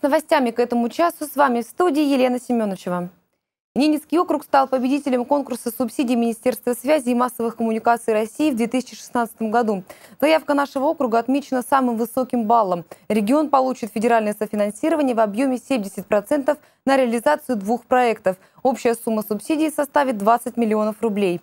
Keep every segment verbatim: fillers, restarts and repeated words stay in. С новостями к этому часу с вами в студии Елена Семеновичева. Ненецкий округ стал победителем конкурса субсидий Министерства связи и массовых коммуникаций России в две тысячи шестнадцатом году. Заявка нашего округа отмечена самым высоким баллом. Регион получит федеральное софинансирование в объеме семьдесят процентов на реализацию двух проектов. Общая сумма субсидий составит двадцать миллионов рублей.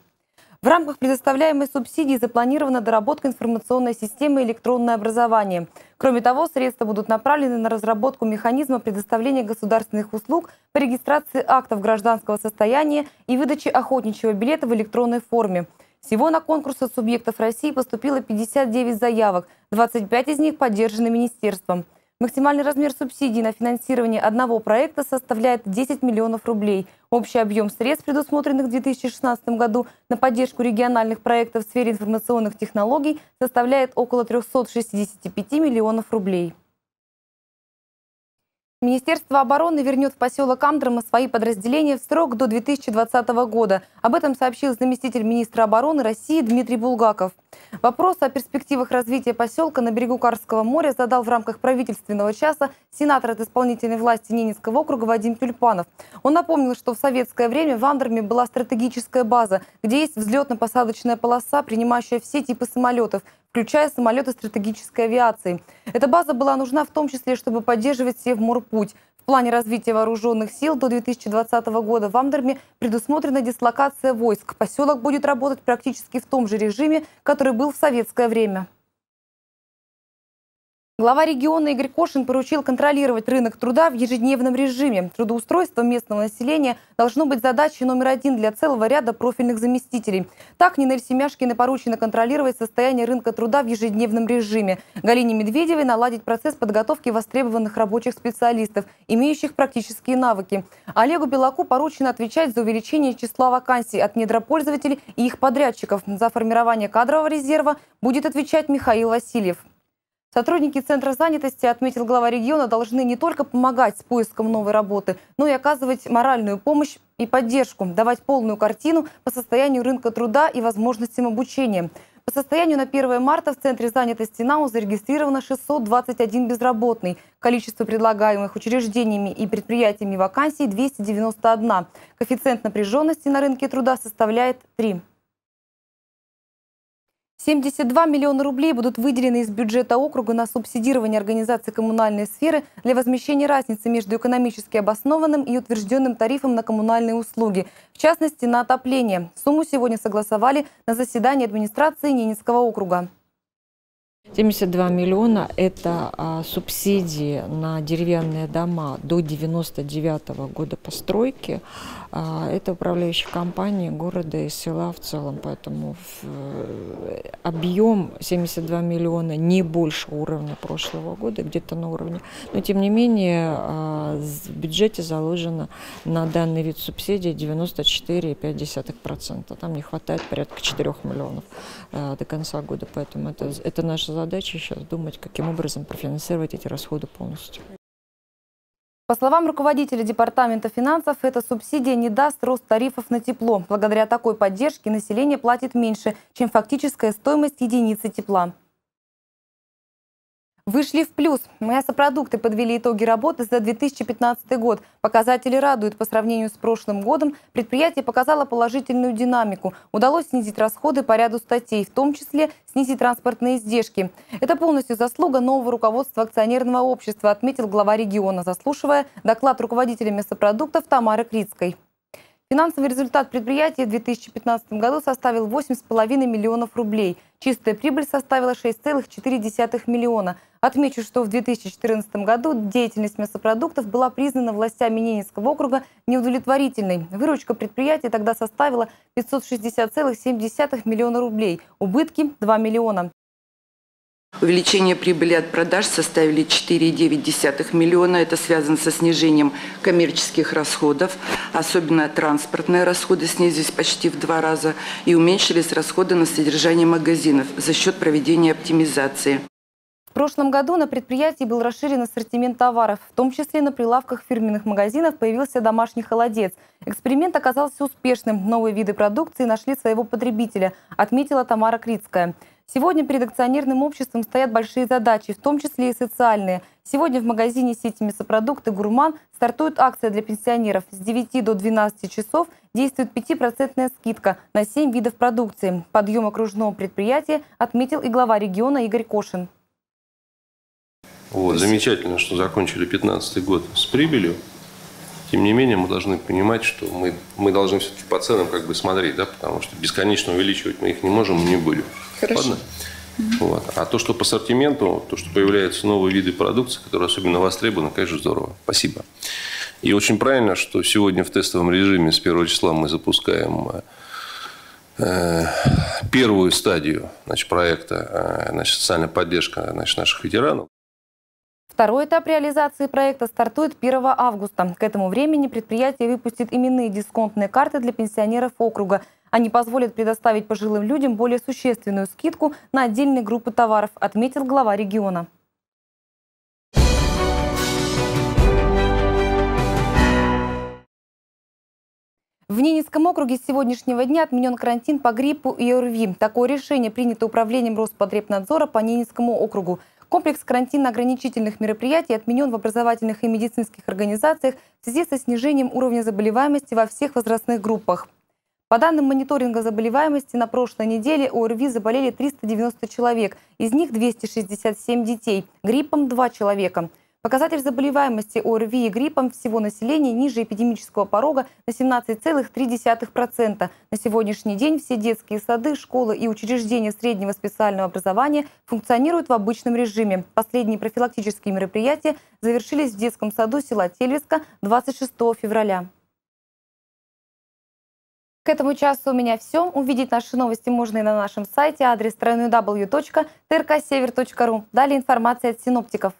В рамках предоставляемой субсидии запланирована доработка информационной системы электронное образование. Кроме того, средства будут направлены на разработку механизма предоставления государственных услуг по регистрации актов гражданского состояния и выдачи охотничьего билета в электронной форме. Всего на конкурс от субъектов России поступило пятьдесят девять заявок, двадцать пять из них поддержаны министерством. Максимальный размер субсидий на финансирование одного проекта составляет десять миллионов рублей. Общий объем средств, предусмотренных в две тысячи шестнадцатом году на поддержку региональных проектов в сфере информационных технологий, составляет около трёхсот шестидесяти пяти миллионов рублей. Министерство обороны вернет в поселок Амдерма свои подразделения в срок до две тысячи двадцатого года. Об этом сообщил заместитель министра обороны России Дмитрий Булгаков. Вопрос о перспективах развития поселка на берегу Карского моря задал в рамках правительственного часа сенатор от исполнительной власти Ненецкого округа Вадим Тюльпанов. Он напомнил, что в советское время в Амдерме была стратегическая база, где есть взлетно-посадочная полоса, принимающая все типы самолетов, включая самолеты стратегической авиации. Эта база была нужна в том числе, чтобы поддерживать Севморпуть. В плане развития вооруженных сил до две тысячи двадцатого года в Амдерме предусмотрена дислокация войск. Поселок будет работать практически в том же режиме, который был в советское время. Глава региона Игорь Кошин поручил контролировать рынок труда в ежедневном режиме. Трудоустройство местного населения должно быть задачей номер один для целого ряда профильных заместителей. Так, Нинель Семяшкина поручено контролировать состояние рынка труда в ежедневном режиме. Галине Медведевой наладить процесс подготовки востребованных рабочих специалистов, имеющих практические навыки. Олегу Белаку поручено отвечать за увеличение числа вакансий от недропользователей и их подрядчиков. За формирование кадрового резерва будет отвечать Михаил Васильев. Сотрудники Центра занятости, отметил глава региона, должны не только помогать с поиском новой работы, но и оказывать моральную помощь и поддержку, давать полную картину по состоянию рынка труда и возможностям обучения. По состоянию на первое марта в Центре занятости НАО зарегистрировано шестьсот двадцать один безработный. Количество предлагаемых учреждениями и предприятиями вакансий – двести девяносто одна. Коэффициент напряженности на рынке труда составляет три. семьдесят два миллиона рублей будут выделены из бюджета округа на субсидирование организации коммунальной сферы для возмещения разницы между экономически обоснованным и утвержденным тарифом на коммунальные услуги, в частности на отопление. Сумму сегодня согласовали на заседании администрации Ненецкого округа. семьдесят два миллиона – это а, субсидии на деревянные дома до девяносто девятого года постройки. А, это управляющие компании города и села в целом. Поэтому в, э, объем семьдесят два миллиона не больше уровня прошлого года, где-то на уровне. Но тем не менее а, в бюджете заложено на данный вид субсидий девяносто четыре и пять десятых процента. Там не хватает порядка четырёх миллионов а, до конца года. Поэтому это, это наша задача. Задача сейчас думать, каким образом профинансировать эти расходы полностью. По словам руководителя департамента финансов, эта субсидия не даст рост тарифов на тепло. Благодаря такой поддержке население платит меньше, чем фактическая стоимость единицы тепла. Вышли в плюс. Мясопродукты подвели итоги работы за две тысячи пятнадцатый год. Показатели радуют. По сравнению с прошлым годом предприятие показало положительную динамику. Удалось снизить расходы по ряду статей, в том числе снизить транспортные издержки. Это полностью заслуга нового руководства акционерного общества, отметил глава региона, заслушивая доклад руководителя мясопродуктов Тамары Крицкой. Финансовый результат предприятия в две тысячи пятнадцатом году составил восемь с половиной миллионов рублей. Чистая прибыль составила шесть целых четыре десятых миллиона. Отмечу, что в две тысячи четырнадцатом году деятельность мясопродуктов была признана властями Ненецкого округа неудовлетворительной. Выручка предприятия тогда составила пятьсот шестьдесят целых семь десятых миллиона рублей, убытки – два миллиона. Увеличение прибыли от продаж составили четыре целых девять десятых миллиона. Это связано со снижением коммерческих расходов. Особенно транспортные расходы снизились почти в два раза. И уменьшились расходы на содержание магазинов за счет проведения оптимизации. В прошлом году на предприятии был расширен ассортимент товаров. В том числе на прилавках фирменных магазинов появился домашний холодец. Эксперимент оказался успешным. Новые виды продукции нашли своего потребителя, отметила Тамара Крицкая. Сегодня перед акционерным обществом стоят большие задачи, в том числе и социальные. Сегодня в магазине сети «Мясопродукты Гурман» стартует акция для пенсионеров. С девяти до двенадцати часов действует пятипроцентная скидка на семь видов продукции. Подъем окружного предприятия отметил и глава региона Игорь Кошин. Вот, замечательно, что закончили пятнадцатый год с прибылью. Тем не менее, мы должны понимать, что мы, мы должны все-таки по ценам как бы смотреть, да, потому что бесконечно увеличивать мы их не можем и не будем. Хорошо. Ладно? Mm-hmm. Вот. А то, что по ассортименту, то, что появляются новые виды продукции, которые особенно востребованы, конечно, здорово. Спасибо. И очень правильно, что сегодня в тестовом режиме с первого числа мы запускаем э, первую стадию, значит, проекта, значит, социальная поддержка, значит, наших ветеранов. Второй этап реализации проекта стартует первого августа. К этому времени предприятие выпустит именные дисконтные карты для пенсионеров округа. Они позволят предоставить пожилым людям более существенную скидку на отдельные группы товаров, отметил глава региона. В Ненецком округе с сегодняшнего дня отменен карантин по гриппу и ОРВИ. Такое решение принято управлением Роспотребнадзора по Ненецкому округу. Комплекс карантинно-ограничительных мероприятий отменен в образовательных и медицинских организациях в связи со снижением уровня заболеваемости во всех возрастных группах. По данным мониторинга заболеваемости, на прошлой неделе ОРВИ заболели триста девяносто человек, из них двести шестьдесят семь детей, гриппом – два человека. Показатель заболеваемости ОРВИ и гриппом всего населения ниже эпидемического порога на семнадцать целых три десятых процента. На сегодняшний день все детские сады, школы и учреждения среднего специального образования функционируют в обычном режиме. Последние профилактические мероприятия завершились в детском саду села Тельвиска двадцать шестого февраля. К этому часу у меня все. Увидеть наши новости можно и на нашем сайте. Адрес дабл ю дабл ю дабл ю точка трк север точка ру. Далее информация от синоптиков.